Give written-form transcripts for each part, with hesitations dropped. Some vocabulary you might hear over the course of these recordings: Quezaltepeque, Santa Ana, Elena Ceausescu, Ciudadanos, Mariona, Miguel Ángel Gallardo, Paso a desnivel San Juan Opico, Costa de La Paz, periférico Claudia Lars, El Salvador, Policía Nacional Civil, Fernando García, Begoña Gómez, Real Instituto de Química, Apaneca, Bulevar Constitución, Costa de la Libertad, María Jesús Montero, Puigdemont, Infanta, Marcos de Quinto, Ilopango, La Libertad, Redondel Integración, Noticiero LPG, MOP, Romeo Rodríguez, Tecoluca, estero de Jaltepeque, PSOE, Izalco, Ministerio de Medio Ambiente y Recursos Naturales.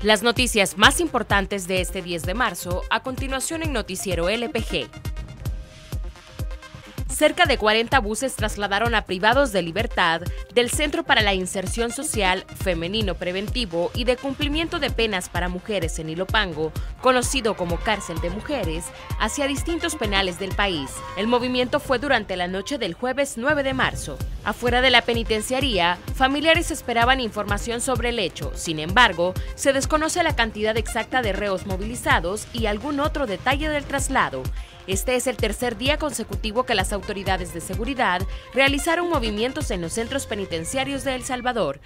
Las noticias más importantes de este 10 de marzo, a continuación en Noticiero LPG. Cerca de 40 buses trasladaron a privados de libertad del Centro para la Inserción Social, Femenino Preventivo y de Cumplimiento de Penas para Mujeres en Ilopango, conocido como Cárcel de Mujeres, hacia distintos penales del país. El movimiento fue durante la noche del jueves 9 de marzo. Afuera de la penitenciaría, familiares esperaban información sobre el hecho. Sin embargo, se desconoce la cantidad exacta de reos movilizados y algún otro detalle del traslado. Este es el tercer día consecutivo que las autoridades de seguridad realizaron movimientos en los centros penitenciarios de El Salvador.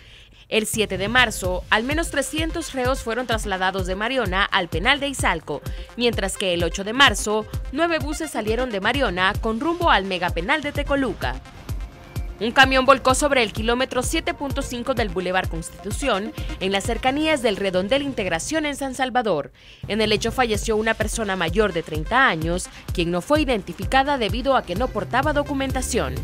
El 7 de marzo, al menos 300 reos fueron trasladados de Mariona al penal de Izalco, mientras que el 8 de marzo, 9 buses salieron de Mariona con rumbo al megapenal de Tecoluca. Un camión volcó sobre el kilómetro 7.5 del Bulevar Constitución, en las cercanías del Redondel Integración en San Salvador. En el hecho falleció una persona mayor de 30 años, quien no fue identificada debido a que no portaba documentación.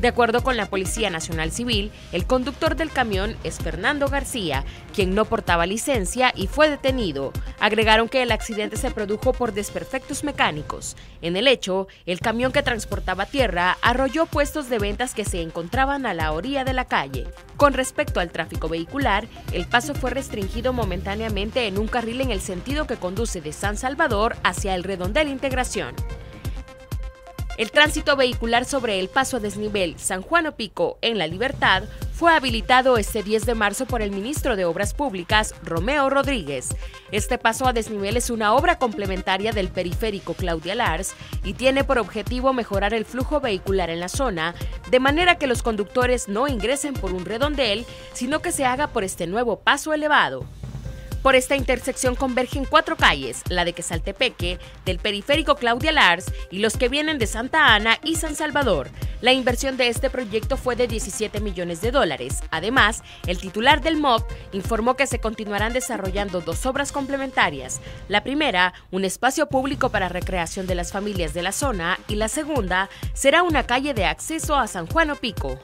De acuerdo con la Policía Nacional Civil, el conductor del camión es Fernando García, quien no portaba licencia y fue detenido. Agregaron que el accidente se produjo por desperfectos mecánicos. En el hecho, el camión que transportaba tierra arrolló puestos de ventas que se encontraban a la orilla de la calle. Con respecto al tráfico vehicular, el paso fue restringido momentáneamente en un carril en el sentido que conduce de San Salvador hacia el Redondel Integración. El tránsito vehicular sobre el paso a desnivel San Juan Opico en La Libertad fue habilitado este 10 de marzo por el ministro de Obras Públicas, Romeo Rodríguez. Este paso a desnivel es una obra complementaria del periférico Claudia Lars y tiene por objetivo mejorar el flujo vehicular en la zona, de manera que los conductores no ingresen por un redondel, sino que se haga por este nuevo paso elevado. Por esta intersección convergen 4 calles, la de Quezaltepeque, del periférico Claudia Lars y los que vienen de Santa Ana y San Salvador. La inversión de este proyecto fue de $17 millones. Además, el titular del MOP informó que se continuarán desarrollando 2 obras complementarias. La primera, un espacio público para recreación de las familias de la zona, y la segunda será una calle de acceso a San Juan Opico.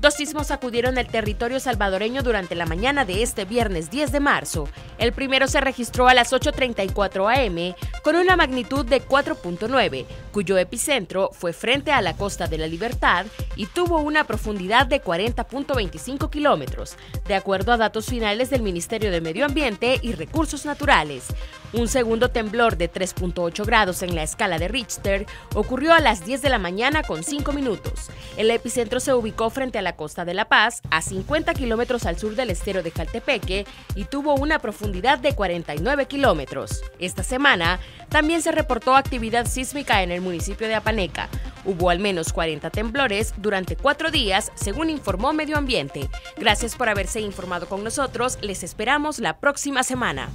2 sismos sacudieron el territorio salvadoreño durante la mañana de este viernes 10 de marzo. El primero se registró a las 8:34 am con una magnitud de 4.9, cuyo epicentro fue frente a la Costa de la Libertad y tuvo una profundidad de 40.25 kilómetros, de acuerdo a datos finales del Ministerio de Medio Ambiente y Recursos Naturales. Un segundo temblor de 3.8 grados en la escala de Richter ocurrió a las 10 de la mañana con 5 minutos. El epicentro se ubicó frente a la Costa de La Paz, a 50 kilómetros al sur del estero de Jaltepeque, y tuvo una profundidad de 49 kilómetros. Esta semana también se reportó actividad sísmica en el municipio de Apaneca. Hubo al menos 40 temblores durante 4 días, según informó Medio Ambiente. Gracias por haberse informado con nosotros. Les esperamos la próxima semana.